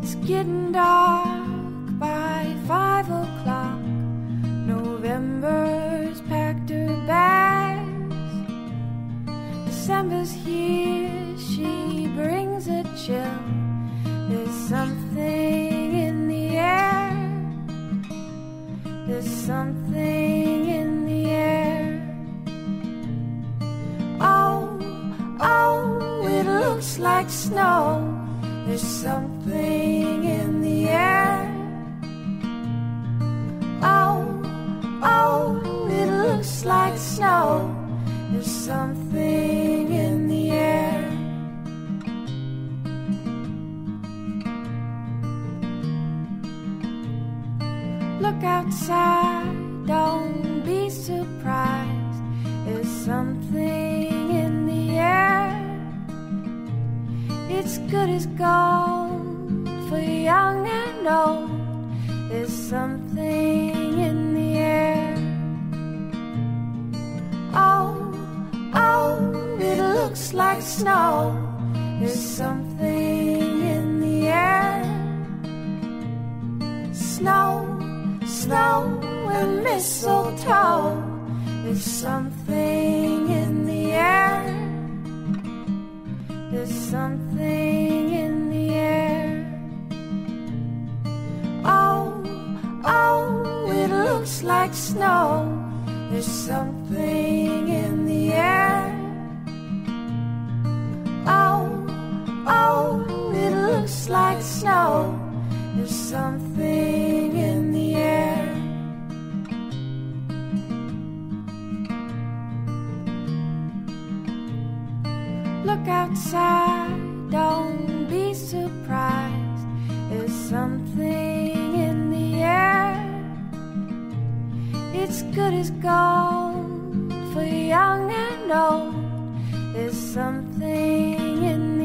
It's getting dark by 5 o'clock. November's packed her bags. December's here, she brings a chill. There's something in the air. There's something in the air. Oh, oh, it looks like snow. There's something in the air. Oh, oh, it looks like snow. There's something in the air. Look outside, don't be surprised. There's something in the air. It's good as gold for young and old. There's something in the air. Oh, oh, it looks like snow. There's something in the air. Snow, snow and mistletoe. There's something in the air. There's something in the air. Oh, oh, it looks like snow. There's something in the air. Oh, oh, it looks like snow. There's something in the air. Look outside, don't be surprised. There's something in the air. It's good as gold for young and old. There's something in the air.